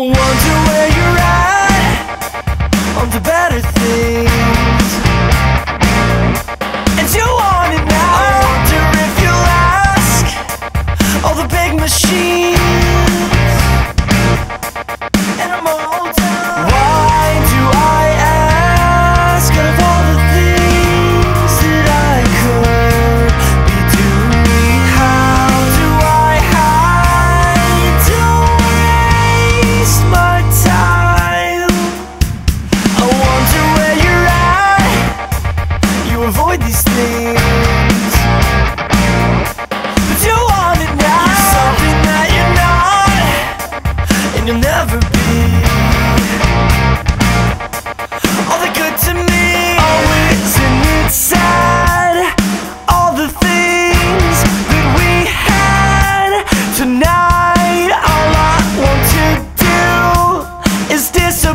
wonder where you're at on the better things, and you want it now. I wonder if you'll ask all the big machines, and I'm all down. Why do I ask out of all the things that I could be doing? How do I hide to waste my time? I wonder where you're at. You avoid these things. You'll never be all the good to me. Oh, isn't it sad, all the things that we had tonight? All I want to do is disappear.